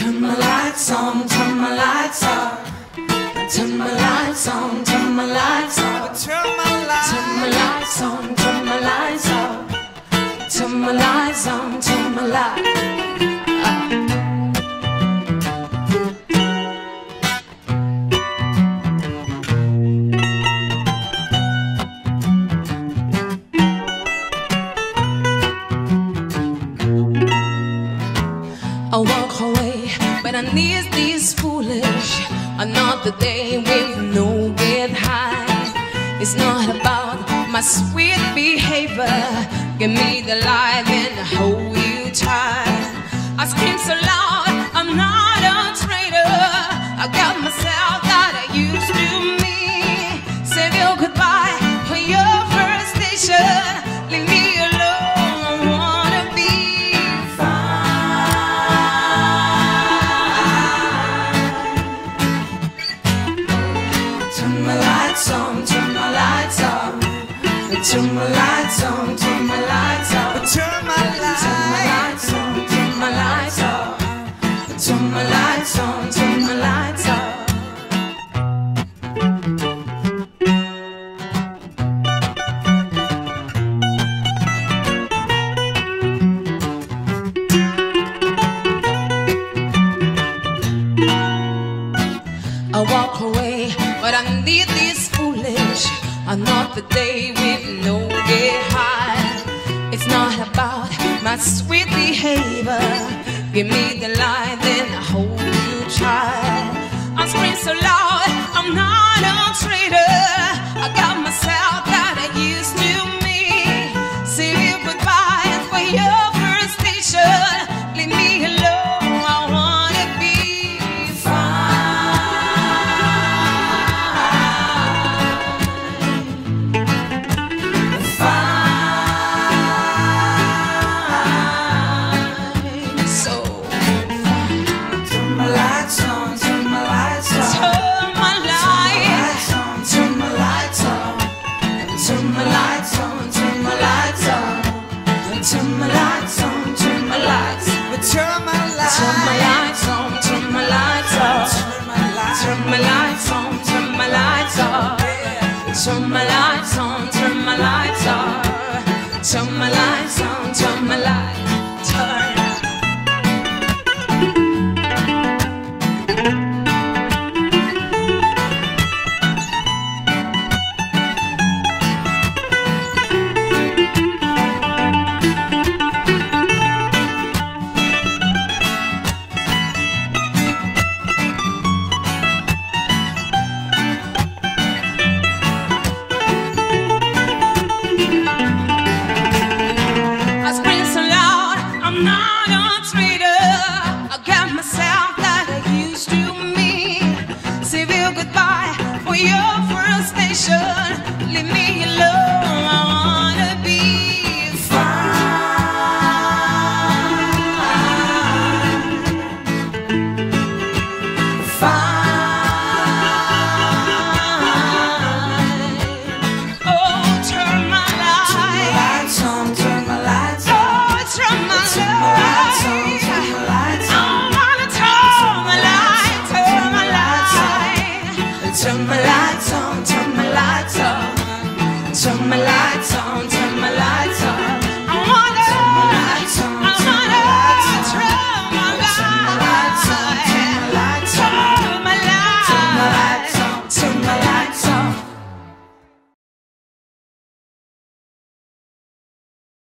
Turn my lights on, turn my lights off. Turn my lights on, turn my lights off. Turn my lights on, turn my lights off. Turn my lights on, turn my lights off. I walk away, but I need this foolish another day with no get high. It's not about my sweet behavior. Give me the light and hold you tight. I scream so loud, I'm not a traitor. I got myself that I used to me. Say your goodbye for your first station. Leave me alone, I wanna be fine. Turn my lights on, turn my lights off. Turn my lights on, turn my lights off. Turn my lights on, turn my lights off. Turn my lights on, turn my lights off. I walk away, but I need this foolish another day with no get high. It's not about my sweet behavior. Give me the light, then I hold you tight. I scream so loud, I'm not a traitor. I got myself that I used to me. Say you goodbye for your first station. Leave me alone, I wanna be fine. Turn my lights on, turn my lights on. Turn my lights on, turn my lights. Turn my lights on, turn my lights off. Turn my lights on, turn my lights off. Turn my lights on, turn my lights off. Turn my lights on, turn my lights off. Leave me alone, I wanna be fine. Fine. Oh, turn my lights on, turn my lights on. Oh, turn my lights on, turn my lights on. I wanna turn my lights on, turn my lights on. Turn my lights on, turn my lights on, turn my lights on.